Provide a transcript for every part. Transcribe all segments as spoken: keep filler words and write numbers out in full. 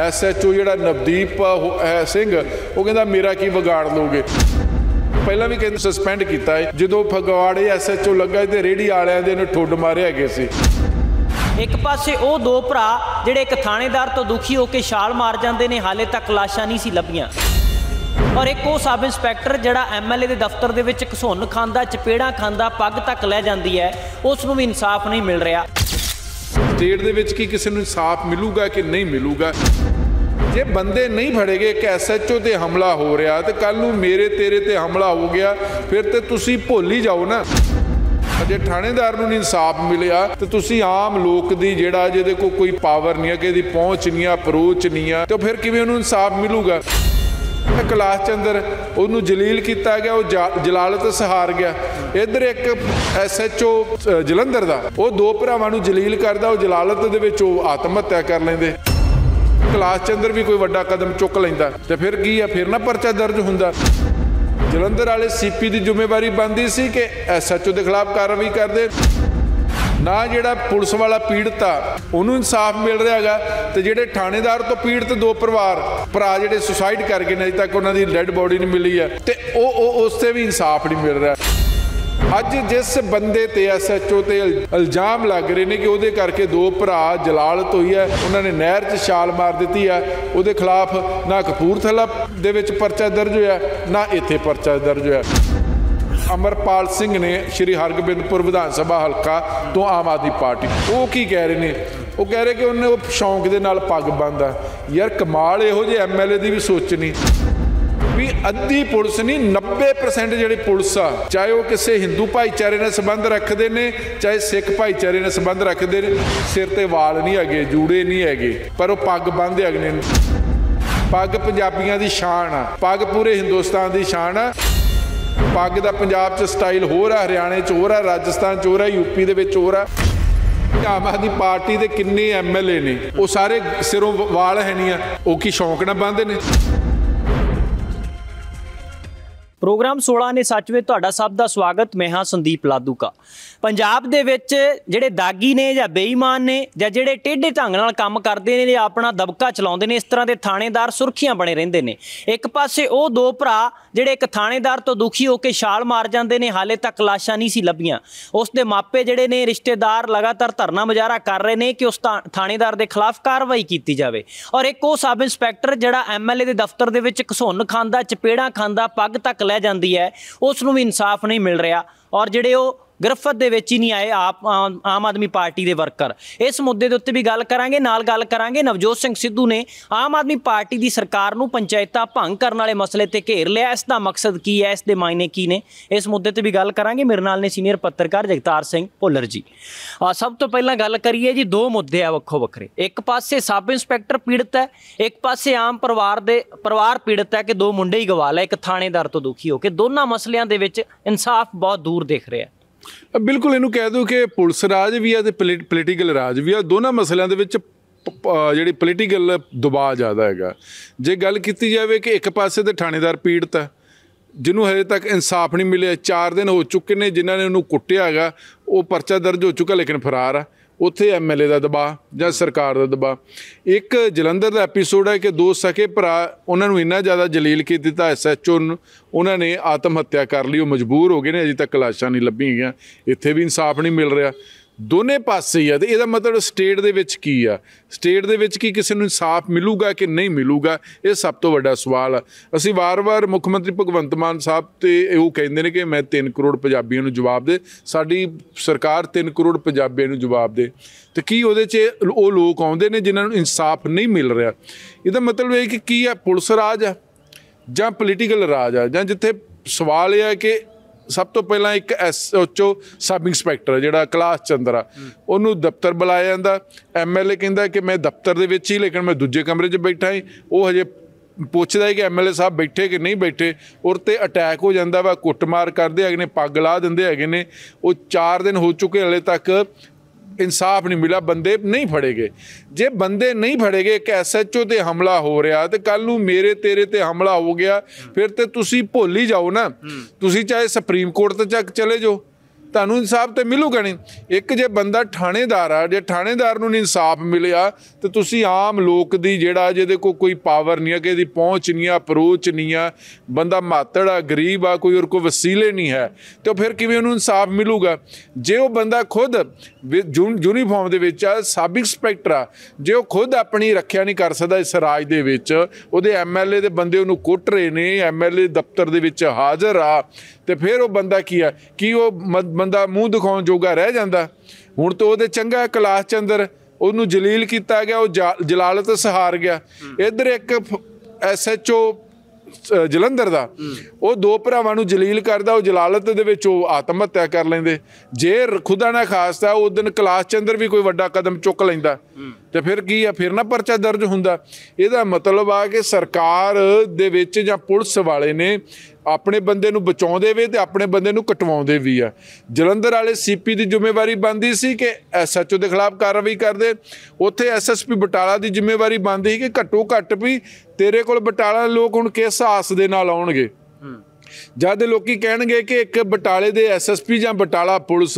S H ओ जोड़ा नवदीप सिंह वो कहता मेरा की बिगाड़ लोगे। पहला भी कहते सस्पेंड किया है जो फगवाड़े एस एच ओ लगा तो रेहड़ी वाले इन्हें ठुड मारे गए थे। एक पासे वो दो भरा जोड़े एक थानेदार तो दुखी होकर छाल मार जाते हैं, हाले तक लाशा नहीं सी लभियां, और एक वो सब इंस्पैक्टर जड़ा एम एल ए के दफ्तर के घसुन खाता चपेड़ा खाता पग तक लै जाती है, उसनों भी इंसाफ नहीं मिल रहा। स्टेट के किसी को इंसाफ मिलूगा कि नहीं मिलूगा? जे बंदे नहीं फड़े गए कि एस एच ओ पर हमला हो रहा तो कल नूं मेरे तेरे ते हमला हो गया फिर तो तुसी भुल ही जाओ ना। जे थानेदार नूं इंसाफ मिलिया तो तुसी आम लोग दी जिहड़ा जिहदे कोल कोई पावर नहीं है कि इहदी पहुँच नहीं है अप्रोच नहीं है तो फिर किवें उहनूं इंसाफ मिलूगा? कैलाश चंदर उन्होंने जलील किया गया, वो जा जलालत सहार गया। इधर एक एस एच ओ जलंधर का वो दो भरावां जलील करता, वो जलालत दे विच आत्म हत्या कर लेंदे। कैलाश चंदर भी कोई वड्डा कदम चुक लैंदा तो फिर की है, फिर ना परचा दर्ज हुंदा। जलंधर वाले सी पी की जिम्मेवारी बनती सी कि एस एच ओ के खिलाफ कार्रवाई कर दे ना। जिहड़ा पुलिस वाला पीड़ित आ उन्होंने इंसाफ मिल रहा है तो जिहड़े थानेदार तो पीड़ित दो परिवार भरा जिहड़े सुसाइड कर गए अजे तक उन्होंने डैड बॉडी नहीं मिली है तो उससे भी इंसाफ नहीं मिल रहा। अज जिस बंदे ते एस एच ओ ते इल्जाम लग रहे हैं कि उहदे करके दो भरा जलालत हुई है, उन्होंने नहर च छाल मार दी है, उहदे खिलाफ ना कपूरथला दे विच परचा दर्ज होया ना इत्थे परचा दर्ज होया। अमरपाल सिंह ने श्री हरगोबिंदपुर विधानसभा हल्का तो आम आदमी पार्टी वो की कह रहे ने, वो कह रहे कि उन्हें वो शौक के नाल पग बंदा। यार कमाल इहो जे एम एल ए की भी सोचनी भी अद्धी पुलिस नहीं नब्बे परसेंट जी पुलिस आ चाहे वो किसी हिंदू भाईचारे ने संबंध रखते हैं चाहे सिख भाईचारे ने संबंध रखते हैं, सिर ते वाल नहीं है जूड़े नहीं है पर वो पग बंदे अगले। पग पंजाबियों की शान आ, पग पूरे हिंदुस्तान की शान आ। पग का पंजाब च स्टाइल होर आ, हरियाणे च होर आ, राजस्थान च होर आ, यूपी दे विच होर आ। आम आदमी पार्टी के किन्ने एम एल ए ने वो सारे सिरों वाल है नहीं है, वो की शौक ना बंदे ने। प्रोग्राम सोलह ने सच में तुहाडा सब दा स्वागत। मैं हाँ संदीप लादूका। पंजाब दे विच जिहड़े दागी ने जां बेईमान ने जां जिहड़े टेढ़े ढंग नाल काम करदे ने जां अपना दबका चलाउंदे ने, इस तरह दे थाणेदार सुर्खियां बने रहिंदे ने। एक पासे वो दो भरा जिहड़े एक थाणेदार तो दुखी होकर छाल मार जांदे ने, हाले तक लाशां नहीं सी लभियां, उसदे मापे जिहड़े ने रिश्तेदार लगातार धरना मुजाहरा कर रहे हैं कि उस थाणेदार के खिलाफ कार्रवाई की जाए, और एक वो सब इंस्पैक्टर जिहड़ा एम एल ए के दफ्तर दे विच घसुन खाता चपेड़ा खाता पग तक लै जाती है, उसनूं भी इंसाफ नहीं मिल रहा, और जिहड़े वो गिरफ्त दे विच ही नहीं आए आप आम आदमी पार्टी के वर्कर। इस मुद्दे के उत्ते भी गल करांगे, नाल गल करांगे नवजोत सिंह सिद्धू ने आम आदमी पार्टी की सरकार नूं पंचायतां भंग करने वाले मसले ते घेर लिया, इसका मकसद की है, इसके मायने की ने, इस मुद्दे ते भी गल करांगे। मेरे नाल ने सीनियर पत्रकार जगतार सिंह भोलर जी। सब तो पहलां गल करिए जी, दो मुद्दे आ वखो वखरे, एक पासे सब इंस्पैक्टर पीड़ित है, एक पासे आम परिवार दे परिवार पीड़ित है कि दो मुंडे ही गवाल है एक थाणेदार तो दुखी हो के। दोनों मसलों के विच इंसाफ बहुत दूर देख रहा है। बिल्कुल इनू कह दो कि पुलिस राज भी है तो पली पोलीटिकल राज भी है, दोनों मसलों के जी पोलीटिकल दबाव ज़्यादा है। जे गल की जाए कि एक पासे तो थानेदार पीड़ित है जिन्होंने हजे तक इंसाफ नहीं मिले, चार दिन हो चुके ने जिन्होंने उन्होंने कुटिया है, वो परचा दर्ज हो चुका लेकिन फरार है, उत्थे एम एल ए का दबाव जां सरकार का दबाव। एक जलंधर का एपीसोड है कि दो सके भरा उन्होंने इन्ना ज़्यादा जलील की दिता एस एच ओ उन्होंने आत्म हत्या कर ली, वो मजबूर हो गए ने, अजे तक लाशां नहीं लभीआं, इत्थे भी इंसाफ नहीं मिल रहा। दोने पासे ही है तो यह मतलब स्टेट दे विच की आ, स्टेट दे विच की किसी नूं इंसाफ मिलूगा कि नहीं मिलूगा, ये सब तो वड्डा सवाल आ। असीं वार वार मुख मंत्री भगवंत मान साहब ते इहो कहिंदे ने कि मैं तीन करोड़ पंजाबियों नूं जवाब दे, साडी सरकार तीन करोड़ पंजाबियों नूं जवाब दे, तो की उहदे च वो लोग आउंदे ने जिन्हां नूं इंसाफ नहीं मिल रहा? इहदा मतलब है कि की आ पुलिस राज आ जां पोलीटिकल राज आ, जां जिथे सवाल यह है कि सब तो पहला एक एस एच ओ सब इंस्पैक्टर जिहड़ा कैलाश चंद्र आ उन्होंने दफ्तर बुलाया जाता, एम एल ए कहता कि मैं दफ्तर के विच ही लेकिन मैं दूजे कमरे च बैठा ही, वो हजे पुछता है कि एम एल ए साहब बैठे कि नहीं बैठे, उरते अटैक हो जाता वा, कुटमार करते है, पग ला देंदे है ने। वो चार दिन हो चुके हले तक इंसाफ नहीं मिला, बंदे नहीं फड़े गए। जे बंदे नहीं फड़े गए कि एस एच ओ पर हमला हो रहा तो कल नूं मेरे तेरे ते हमला हो गया फिर तो तुसी भुल ही जाओ ना, तुसी चाहे सुप्रीम कोर्ट तक चले जाओ ਤੁਹਾਨੂੰ ਇਨਸਾਫ तो मिलूगा नहीं। एक जो बंदा थानेदार आ, जे थानेदार ਨੂੰ ਨਹੀਂ ਇਨਸਾਫ मिलिया तो ਤੁਸੀਂ आम लोग ਦੀ ਜਿਹੜਾ ਜਿਹਦੇ ਕੋਲ ਕੋਈ ਪਾਵਰ नहीं है, ਕਿ ਇਹਦੀ ਪਹੁੰਚ नहीं है, ਅਪਰੋਚ नहीं है, बंदा ਮਾਤੜ ਆ, गरीब आ, कोई और को वसीले नहीं है, तो फिर ਕਿਵੇਂ ਉਹਨੂੰ ਇਨਸਾਫ ਮਿਲੂਗਾ। ਜੇ ਉਹ ਬੰਦਾ खुद यूनीफॉर्म ਦੇ ਵਿੱਚ ਆ, ਸਬ ਇੰਸਪੈਕਟਰ ਆ, ਜੇ ਉਹ खुद अपनी ਰੱਖਿਆ नहीं कर सकता इस ਰਾਜ ਦੇ ਵਿੱਚ, ਉਹਦੇ ਐਮਐਲਏ ਦੇ ਬੰਦੇ ਉਹਨੂੰ ਕੁੱਟ ਰਹੇ ਨੇ, ਐਮਐਲਏ ਦਫ਼ਤਰ ਦੇ ਵਿੱਚ ਹਾਜ਼ਰ ਆ, तो फिर वो बंदा की है कि वो बंदा मूँह दिखाने जोगा रह जाता। हुण तो वो चंगा कैलाश चंद्र उन्होंने जलील किया गया, वो जा जलालत सहार गया। इधर एक एस एच ओ जलंधर का वो दो भरावां नूं जलील करदा, वो जलालत दे विच वो आत्म हत्या कर लेंदे। जे खुदा ना खास्ता उस दिन कैलाश चंद्र भी कोई वड्डा कदम चुक लैंदा तो फिर की है, फिर ना परचा दर्ज हुंदा। इहदा मतलब आ कि सरकार दे विच जां पुलिस वाले ने अपने बंदे नूं बचाउंदे वे ते अपने बंदे नूं कटवाउंदे वी आ। जलंधर वाले सी पी की जिम्मेवारी बनती सी कि एस एच ओ के खिलाफ कार्रवाई करते, उत्थे एस एस पी बटाला की जिम्मेवारी बनती कि घट्टो घट्ट भी तेरे को बटाला लोग हुण किस हास दे नाल आउणगे। जद लोग कहणगे कि एक बटाले दे एस एस पी जां बटाला पुलिस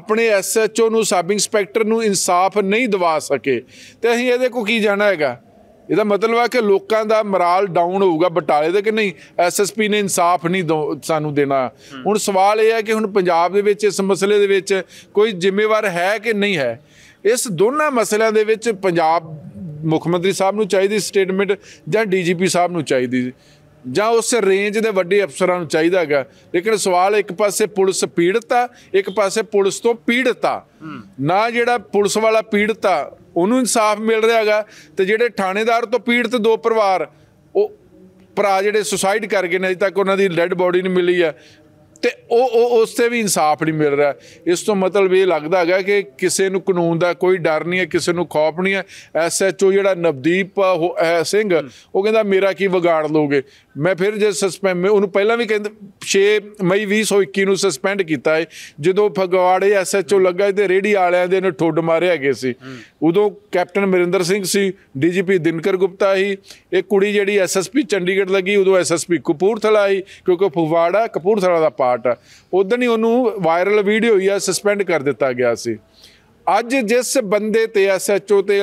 अपने एस एच ओ नूं सब इंस्पैक्टर नूं इंसाफ नहीं दिवा सके तो असीं इहदे को की जाना हैगा। ਇਹਦਾ मतलब है कि लोगों का मराल डाउन होगा बटाले का कि नहीं, एस एस पी ने इंसाफ नहीं दो सानू देना। हुण सवाल यह है कि हुण पंजाब दे विच इस मसले दे विच कोई जिम्मेवार है कि नहीं है। इस दोनों मसलों दे विच पंजाब मुख्यमंत्री साहब नू चाहिए स्टेटमेंट जां डी जी पी साहब नू चाहिए जां उस रेंज के वड्डे अफसरां नू चाहिए है। लेकिन सवाल एक पासे पुलिस पीड़ित आ, एक पासे पुलिस तो पीड़ित आ ना, जिहड़ा पुलिस वाला पीड़ित आ उन्होंने इंसाफ मिल रहा है तो जोड़े थानेदार तो पीड़ित दो परिवार वो भरा जोड़े सुसाइड कर गए ने, अजे तक उन्होंने डैड बॉडी नहीं मिली है तो उससे भी इंसाफ नहीं मिल रहा। इस तो मतलब ये लगता है कि किसी को कानून का कोई डर नहीं है, किसी को खौफ नहीं है। एस एच ओ जो नवदीप सिंह वो कहता मेरा की विगाड़ लोगे। मैं फिर जो सस्पेंड उन्होंने पहला भी कहते छे मई भी सौ इक्की को सस्पेंड किया है, जो फगवाड़े एस एच ओ लगा तो रेहड़ी वाले ने ठुड मारे गए सी। उदों कैप्टन मरिंदर सिंह सी, D G P Dinkar Gupta ही, एक कुड़ी जी एस एस पी चंडीगढ़ लगी, उदों एस एस पी कपूरथला ही, क्योंकि फगवाड़ा कपूरथला का पार्ट आ। उदन ही उन्होंने वायरल वीडियो ही सस्पेंड कर दिता गया सी। अज जिस बंदे ते एस एच ओ ते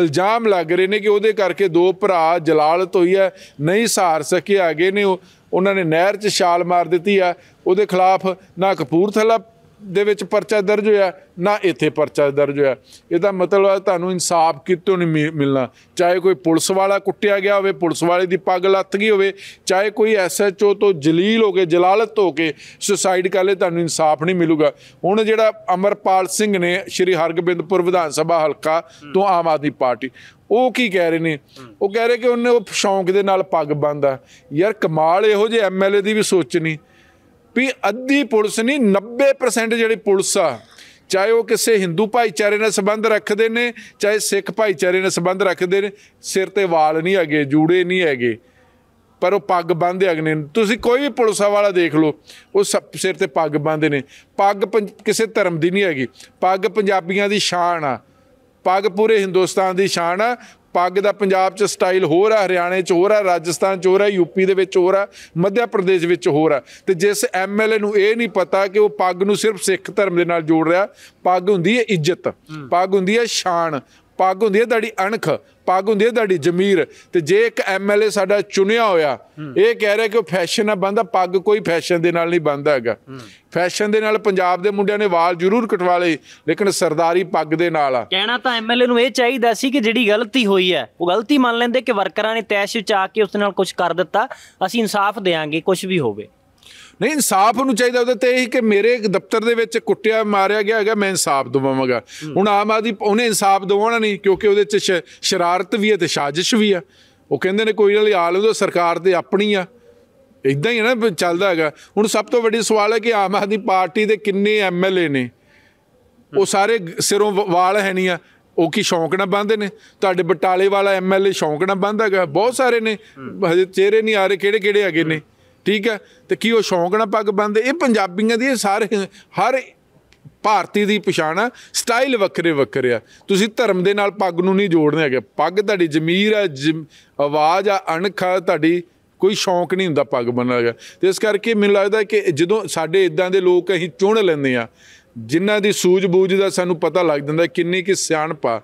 इल्जाम लग रहे हैं कि उहदे करके दो भरा जलालत हुई है, नहीं सहार सके आगे ने, उन्होंने नहर च छाल मार दी है, उहदे खिलाफ ना कपूरथला दे विच परचा दर्ज होया ना इत्थे परचा दर्ज होया। इहदा मतलब है तुहानूं इंसाफ कितों नहीं मिलना, चाहे कोई पुलिस वाला कुट्टिया गया होवे, पुलिस वाले की पग लत्थ गई होवे, चाहे कोई एस एच ओ तो जलील हो के जलालत हो के सुसाइड कर ले, तुहानूं इंसाफ नहीं मिलूगा। हुण जिहड़ा अमरपाल सिंह ने श्री हरगोबिंदपुर विधान सभा हलका तो आम आदमी पार्टी ਉਹ ਕੀ ਕਹਿ ਰਹੇ ਨੇ, ਉਹ ਕਹਿ ਰਹੇ ਕਿ ਉਹਨੇ ਉਹ ਸ਼ੌਂਕ ਦੇ ਨਾਲ ਪੱਗ ਬੰਨਦਾ। ਯਾਰ ਕਮਾਲ ਇਹੋ ਜਿਹੇ ਐਮਐਲਏ ਦੀ ਵੀ ਸੋਚ ਨਹੀਂ ਵੀ ਅੱਧੀ ਪੁਲਿਸ ਨਹੀਂ ਨੱਬੇ ਪਰਸੈਂਟ ਜਿਹੜੀ ਪੁਲਿਸ ਆ, ਚਾਹੇ ਉਹ ਕਿਸੇ ਹਿੰਦੂ ਭਾਈਚਾਰੇ ਨਾਲ ਸੰਬੰਧ ਰੱਖਦੇ ਨੇ, ਚਾਹੇ ਸਿੱਖ ਭਾਈਚਾਰੇ ਨਾਲ ਸੰਬੰਧ ਰੱਖਦੇ ਨੇ, ਸਿਰ ਤੇ ਵਾਲ ਨਹੀਂ ਹੈਗੇ, ਜੂੜੇ ਨਹੀਂ ਹੈਗੇ, पर वो पग बंनदे अगने। तुसीं कोई भी पुलिस वाला देख लो वो सब सिर ते पग ਬੰਨਦੇ ਨੇ। पग ਕਿਸੇ ਧਰਮ ਦੀ ਨਹੀਂ ਹੈਗੀ, पग ਪੰਜਾਬੀਆਂ ਦੀ ਸ਼ਾਨ ਆ, पग पूरे हिंदुस्तान की शान आ। पग का पंजाब च स्टाइल होर आ, हरियाणे च होर आ, राजस्थान च होर आ, यूपी दे विच होर आ, मध्य प्रदेश विच होर आ। तो जिस एम एल ए नूं ये नहीं पता कि वो पग नूं सिर्फ सिख धर्म दे नाल जोड़ रहा। पग हुंदी है इज्जत, पग हुंदी है शान, पग हुंदी है तुहाडी अणख, पग हुंदी है तुहाडी जमीर। तो जे एक एम एल ए साडा चुनिया होया ये कह रहा कि वो फैशन ना बनदा, पग कोई फैशन दे नाल नहीं बनदा हैगा। फैशन दे नाल पंजाब दे मुंडियां ने वाल जरूर कटवा लए लेकिन सरदारी पग दे नाल आ। कहना तां एम एल ए नूं ये चाहीदा सी कि जिहड़ी गलती होई है वो गलती मान लैंदे कि वर्करां ने तैश विच आ के उस नाल कुछ कर दित्ता, असीं इंसाफ देवांगे कुछ भी होवे। नहीं इंसाफ उन्होंने चाहिए होता तो यही कि मेरे दफ्तर दे विच कुट्टिया मारिया गया है, मैं इंसाफ दवावांगा। हुण आम आदमी उन्हें इंसाफ दवाना नहीं क्योंकि उहदे च शरारत भी है तो साजिश भी है। वो कहंदे ने कोई नाल आ लओ सरकार ते अपनी आ, इदां ही है ना चलदा हैगा। हुण सब तो वड्डी सवाल है कि आम आदमी पार्टी दे किन्ने एम एल ए ने वो सारे सिरों वाल है नहीं आ, ਉਹ ਕੀ शौक ना ਬੰਨਦੇ ਨੇ। ਤੁਹਾਡੇ बटाले वाला एम एल ए शौक ना ਬੰਨਦਾ ਹੈਗਾ, बहुत सारे ने ਹਜੇ चेहरे नहीं आ रहे ਕਿਹੜੇ ਕਿਹੜੇ ਹੈਗੇ ਨੇ, ठीक है। तो कि वह शौक ना पग बनते, ये पंजाबियों की सारे हर भारतीय की पछाण आ, स्टाइल वक्रे वक्रे आ। तुसीं धर्म दे नाल पग नूं नहीं जोड़ने है, पग तुहाडी जमीर आ, आवाज़ आ, अणख आ, तुहाडी कोई शौक नहीं होंगे पग बनने का। तो इस करके मैं लगता है कि जो साढ़े इदा के लोग अं चुन लेंगे हाँ जिन्हां दी सूझबूझ का सानू पता लग जाता है किन्नी कि सियाणप आ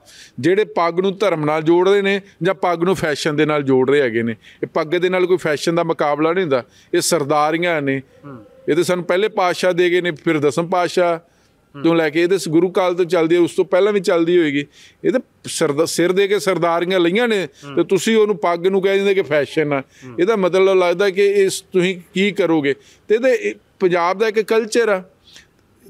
जिहड़े पग नूं धर्म नाल जोड़ रहे हैं जां पग नूं फैशन दे नाल जोड़ रहे हैगे ने। इह पग दे नाल कोई फैशन का मुकाबला नहीं हुंदा, ये सरदारियां ने। ये तो सानू पहले पातशाह दे गए ने, फिर दसम पातशाह तो लैके ये गुरु काल तो चलती है, उस तो पहला भी चलती होएगी। ये तो सरदा सिर दे के सरदारियां लईआं ने तो तुसीं उहनूं पग नूं कह दिंदे कि फैशन आ। इहदा मतलब लगदा कि इस तुसीं की करोगे। तो ये पंजाब का एक कल्चर आ।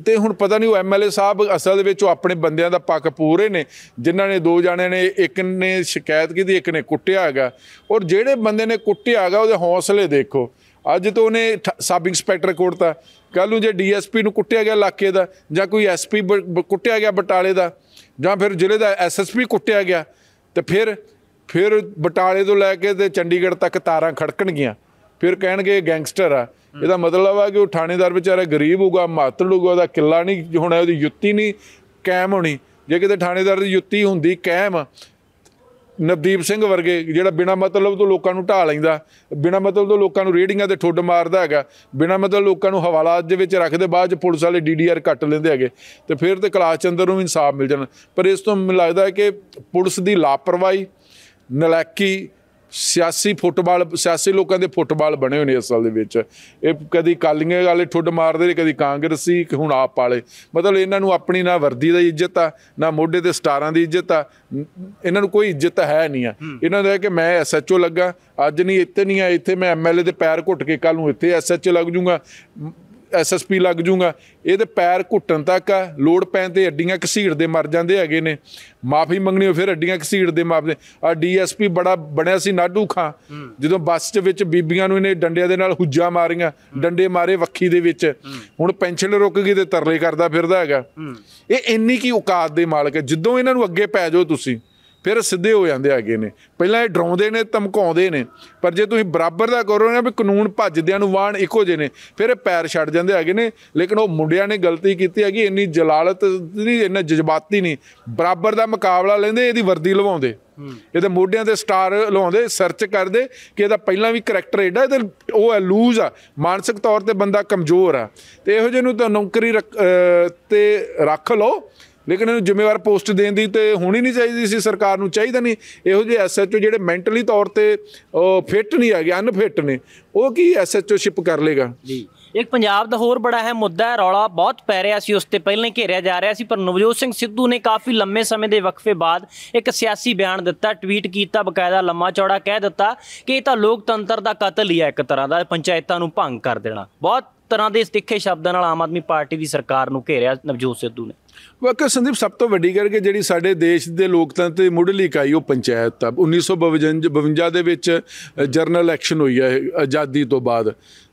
तो हुण पता नहीं वो एम एल ए साहब असल में अपने बंदियां दा पक पूरे ने, जिन्हां ने दो जाने ने एक ने शिकायत की एक ने कुटिया हैगा, और जिहड़े बंदे ने कुटिया हैगा उहदे हौसले देखो। अज तो उन्हें सब इंस्पैक्टर कोड़ता, कल नूं जे डी एस पी नूं कुटिया गया इलाके का, जां कोई एस पी कुटिया गया बटाले का, जां फिर जिले का एस एस पी कुटिया गया, तो फिर फिर बटाले तो लैके तो चंडीगढ़ तक तारां खड़कणगियां, फिर कहणगे गैंगस्टर आ। ਇਹਦਾ ਮਤਲਬ ਆ ਕਿ ਉਹ ਥਾਣੇਦਾਰ ਵਿਚਾਰਾ ਗਰੀਬ ਹੋਊਗਾ, ਮਾਤੜ ਹੋਊਗਾ, ਉਹਦਾ ਕਿੱਲਾ ਨਹੀਂ ਹੋਣਾ, ਉਹਦੀ ਯੁੱਤੀ ਨਹੀਂ ਕਾਇਮ ਹੋਣੀ। ਜੇ ਕਿਤੇ ਥਾਣੇਦਾਰ ਦੀ ਯੁੱਤੀ ਹੁੰਦੀ ਕਾਇਮ, ਨਵਦੀਪ ਸਿੰਘ ਵਰਗੇ ਜਿਹੜਾ ਬਿਨਾਂ ਮਤਲਬ ਤੋਂ ਲੋਕਾਂ ਨੂੰ ਢਾਹ ਲੈਂਦਾ, ਬਿਨਾਂ ਮਤਲਬ ਤੋਂ ਲੋਕਾਂ ਨੂੰ ਰੇਹੜੀਆਂ 'ਤੇ ਠੁੱਡ ਮਾਰਦਾ ਹੈਗਾ, ਬਿਨਾਂ ਮਤਲਬ ਲੋਕਾਂ ਨੂੰ ਹਵਾਲਾਤ ਦੇ ਵਿੱਚ ਰੱਖਦੇ, ਬਾਅਦ 'ਚ ਪੁਲਿਸ ਵਾਲੇ ਡੀ ਡੀ ਆਰ ਕੱਟ ਲੈਂਦੇ ਹੈਗੇ, ਅਤੇ ਫਿਰ ਤਾਂ ਕੈਲਾਸ਼ ਚੰਦਰ ਨੂੰ ਇਨਸਾਫ ਮਿਲ ਜਾਣਾ। ਪਰ ਇਸ ਤੋਂ ਮੈਨੂੰ ਲੱਗਦਾ ਹੈ ਕਿ ਪੁਲਿਸ ਦੀ ਲਾਪਰਵਾਹੀ, ਨਲਾਇਕੀ, सियासी फुटबॉल, सियासी लोगों के फुटबॉल बने हुए हैं असल में। कभी अकालियां वाले ठुड मारते, कभी कांग्रसी, हुण आप वाले। मतलब इन्हों अपनी ना वर्दी की इज्जत आ, ना मोढ़े ते स्टारां की इज्जत आ, इन्हों कोई इज्जत है नहीं आ। इन्होंने कि मैं एस एच ओ लगा, अज नहीं इतने नहीं आ, इतने मैं एम एल ए के पैर घुट के कल नूं इत्थे एस एच ओ लग जूँगा, एस एस पी लग जूँगा। ये तो पैर घुटन तक आ, लोड़ पैन तो अड्डियाँ घसीटते मर जाते हैगे ने। माफ़ी मंगनी हो फिर अड्डियाँ घसीटते माफते। आ डी एस पी बड़ा बनया सी नाडू खां, जो बस बीबियां नूं इन्हें डंडियां दे नाल हुज्जा मारियां, डंडे मारे वक्खी दे विच। हुण पेंशन रुक गई तो तरले करदा फिरदा हैगा। यह इन्नी की औकात दे मालक है। जदों इन्हां नूं अगे पै जाओ तुसीं फिर सीधे हो जाते आगे ने। पहला डराते ने, धमकाते हैं, पर जो तुम बराबर का करो ना भी कानून भजद्या वाण एको जे ने, फिर पैर छड़ जाते आगे ने। लेकिन वो मुंडिया ने गलती की हैगी, इन्नी जलालत नहीं, इन्ना जज्बाती नहीं। बराबर का मुकाबला लेंदे, इहदी वर्दी लवाउंदे, ये मोढियां से स्टार लाउंदे, सर्च करते कि इहदा पहला भी करैक्टर एडा वो है, लूज आ, मानसिक तौर पर बंदा कमजोर आ। तो इहो जिहे नूं तां नौकरी रख ते रख लो, लेकिन इन्हें जिम्मेवार पोस्ट देने की तो होनी नहीं चाहिए सी सरकार नूं। चाहिए नहीं इहो जिहे एस एच ओ जिहड़े मैंटली तौर पर फिट नहीं है, अनफिट ने, वो कि एस एच ओ शिप कर लेगा जी। एक पंजाब का होर बड़ा है मुद्दा है, रौला बहुत पै रहा सी, उस ते पहले घेरिया जा रहा सी, पर नवजोत सिंह सिद्धू ने काफ़ी लंबे समय के वक्फे बाद एक सियासी बयान दिता, ट्वीट किया, बकायदा लम्मा चौड़ा कह दिता कि ये तो लोकतंत्र का कतल ही है, एक तरह का पंचायतों को भंग कर देना। बहुत तरह के तिखे शब्दों नाल आम आदमी पार्टी की सरकार नूं घेरिया नवजोत सिद्धू ने। वाकई संदीप, सब तो वड्डी गल कि जिहड़ी साडे देश दे लोकतंत्र दी मुढ़ली इकाई वो पंचायत आ। उन्नीस सौ बवंज बवंजा दे विच जनरल इलैक्शन हुई है आज़ादी तो बाद,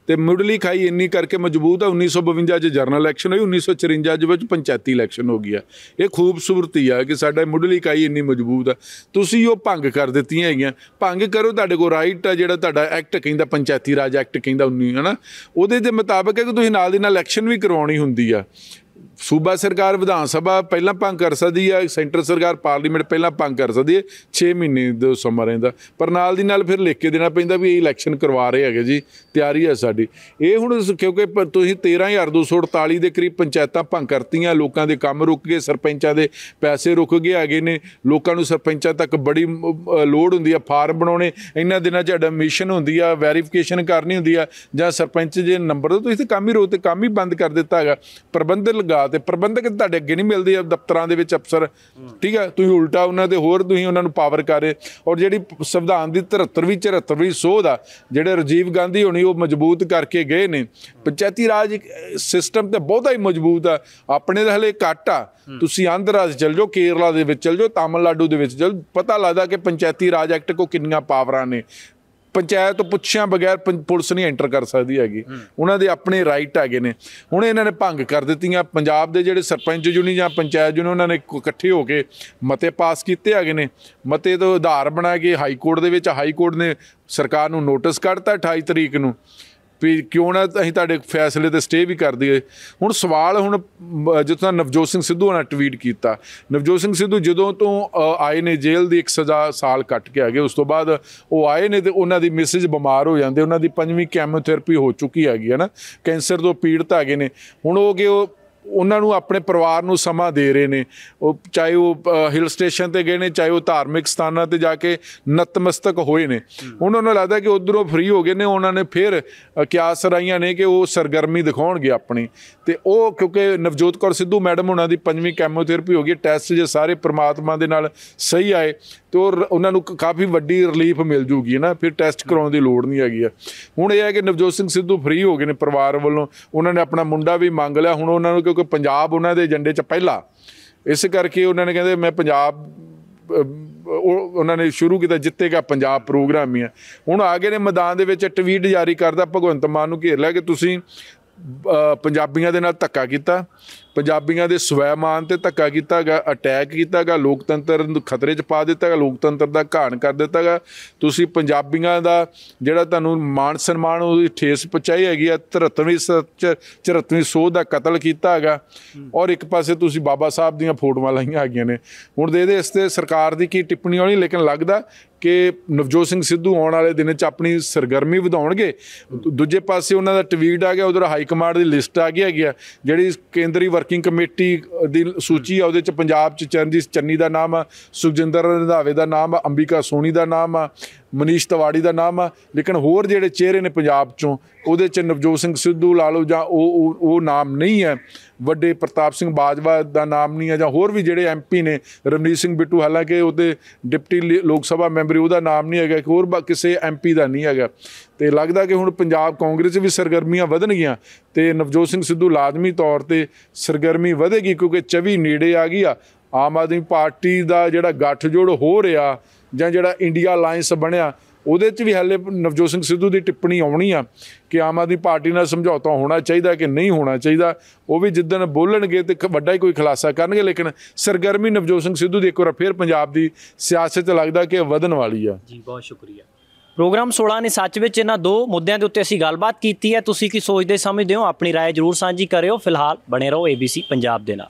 तो मुढ़ली खाई इन्नी करके मजबूत है। उन्नीस सौ बवंजा जनरल इलैक्शन हुई, उन्नीस सौ चरंजा पंचायती इलैक्शन हो गया। ये खूबसूरती है कि साडा मुढ़ली खाई इन्नी मजबूत है, तुसीं वो भंग कर दित्ती है। भंग करो, तुहाडे कोल राइट आ, जिहड़ा तुहाडा एक्ट कहिंदा, पंचायती राज एक्ट कहिंदा उन्नी है ना, उहदे दे मुताबक है कि तुसीं नाल दी नाल इलैक्शन भी करवाउणी हुंदी आ। सूबा सरकार विधान सभा पहला भंग कर सकती है, सेंटर सरकार पार्लीमेंट पहला भंग कर सकती है, छे महीने दो समा रहा, पर नाल दी नाल फिर लिख के देना पैंदा भी इलैक्शन करवा रहे हैं जी, तैयारी है साड़ी। ये हुण क्योंकि तुसीं तेरह हज़ार दो सौ अड़ताली के करीब पंचायतां भंग करतियां, लोगों के काम रुक गए, सरपंचां दे पैसे रुक गए हैगे ने, लोगों नूं सरपंचां तक बड़ी लोड़ हुंदी है, फार्म बनाने, इन्हां दिनां च एडमिशन हुंदी है, वैरीफिकेशन करनी हुंदी है, जां सरपंच जे नंबर तुसीं ते काम ही रोक ते काम ही बंद कर दित्ता हैगा। प्रबंधक लगा ते प्रबंधक तुहाडे अगे नहीं मिलदे दफ्तरां दे विच अफसर, ठीक है, तुसीं उल्टा उन्हां ते होर तुसीं उन्हां नूं पावर कर रहे। और जिहड़ी संविधान दी तिहत्तरवीं चौहत्तरवीं सोध आ, जिहड़े राजीव गांधी होणी वो मजबूत करके गए ने। पंचायती राज सिस्टम तो बहुता ही मजबूत आ, अपने तो हले घट आ। तुसीं आंध्रा चल जाओ, केरला दे विच चल जाओ, तमिलनाडु दे विच चल, पता लगदा कि पंचायती राज एक्ट को किन्नियां पावरां ने। पंचायत तो पुछिया बगैर पुलिस नहीं एंटर कर सकती हैगी, उन्होंने अपने राइट है ने। हुण इन्होंने भंग कर दित्तियां, पंजाब के जिहड़े सरपंच यूनी जां पंचायत यूनी उन्होंने इकट्ठे होकर मते पास किए है ने, मते तो आधार बना के हाई कोर्ट दे विच हाई कोर्ट ने सरकार नूं नोटिस कढता अठाई तरीक नूं भी क्यों ना असीं तुहाडे फैसले ते स्टे भी कर दीए। हुण सवाल हुण जितना नवजोत सिंह सिद्धू ने ट्वीट किया, नवजोत सिंह सिद्धू जदों तो आए ने जेल की एक सज़ा साल कट के आ गए, उस तो बाद आए ने तो उन्हां दी मिसिज बीमार हो जाते, उन्हां दी पंजवीं कैमोथेरेपी हो चुकी हैगी है ना, कैंसर तो पीड़ित है ने। हुण हो गए उन्होंने अपने परिवार को समा दे रहे हैं, चाहे वो हिल स्टेशन पर गए हैं, चाहे वो धार्मिक स्थानों पर जाके नतमस्तक होए ने। उन्होंने लगता है कि उधरों फ्री हो गए ने, उन्होंने फिर क्यास राइया ने कि वो सरगर्मी दिखाउणगे अपनी। तो वह क्योंकि नवजोत कौर सिद्धू मैडम उन्होंने पंजवीं कैमोथेरेपी हो गई, टैसट जो सारे परमात्मा के नाल सही आए तो उन्होंने काफ़ी वड्डी रिलीफ मिल जूगी है ना, फिर टैसट कराने की लोड़ नहीं हैगी। हुण यह है कि नवजोत सिंह सिद्धू फ्री हो गए हैं परिवार वालों, उन्होंने अपना मुंडा भी मंग लिया। हुण उन्होंने क्योंकि पंजाब उन्होंने एजेंडे च पहला, इस करके उन्होंने कहते मैं पंजाब उन्होंने शुरू किया जितेगा पंजाब प्रोग्राम ही है। हुण आ गए ने मैदान के ट्वीट जारी करता भगवंत मान नूं घेर लिया कि तुसीं पंजाबियों के नाल धक्का किया, पंजाबियों के स्वैमान से धक्का किया गया, अटैक किया गया, लोकतंत्र खतरे च पा दिता गया, लोकतंत्र का घाण कर दिता गया। तुसीं पंजाबियों का जिहड़ा तुहानूं मान सन्मान उहदी ठेस पहुँचाई हैगी, तिहत्तरवीं चौहत्तरवीं सौ का कतल किया गया और एक पासे तुसीं बाबा साहब दीयां फोटोआं लाइयां हैगियां ने। हुण इहदे इस्ते सरकार दी की टिप्पणी आउणी, लेकिन लगदा कि नवजोत सिंह सिद्धू आने वाले दिन अपनी सरगर्मी वधाउणगे। दूजे पासे उन्होंने ट्वीट आ गया, उधर हाईकमांड की लिस्ट आ गई हैगी, जिहड़ी केंद्रीय वर्किंग कमेटी की सूची आ, उहदे पंजाब च चरणजीत चन्नी का नाम आ, सुखजिंदर रंधावे का नाम आ, अंबिका सोनी का नाम आ, मनीष तिवाड़ी का नाम आ, लेकिन होर जिहड़े चेहरे ने पंजाब चों उहदे च नवजोत सिंह सिद्धू ला लो जां वो नाम नहीं है, वड्डे प्रताप सिंह बाजवा का नाम नहीं है, जां होर भी जिहड़े एम पी ने रवनीत सिंह बिट्टू हालांकि उहदे डिप्टी लोक सभा मैंबर उहदा नाम नहीं है, होर बा किसी एम पी का नहीं है। तो लगता कि हुण पंजाब कांग्रेस भी सरगर्मियां वधणगीआं ते नवजोत सिंह सिद्धू लाजमी तौर पर सरगर्मी वधेगी, क्योंकि चवी नेड़े आ गई आ। आम आदमी पार्टी का जिहड़ा गठजोड़ हो रहा जां जिहड़ा इंडिया अलायंस बनिया उहदे च भी हाले नवजोत सिंह सिद्धू की टिप्पणी आउणी आ कि आम आदमी पार्टी नाल समझौता होना चाहिए कि नहीं होना चाहिए। वह भी जिद्दन बोलणगे तो वड्डा ही कोई खुलासा करनगे, लेकिन सरगर्मी नवजोत सिंह सिद्धू की एक बार फिर पंजाब की सियासत लगता कि वधन वाली है जी। बहुत शुक्रिया। प्रोग्राम सोलह ने सच में इन्होंने दो मुद्दों के उत्ते असीं गलबात की है। तुसीं की सोचते समझते हो, अपनी राय जरूर सांझी करियो। फिलहाल बने रहो एबीसी पंजाब दे नाल।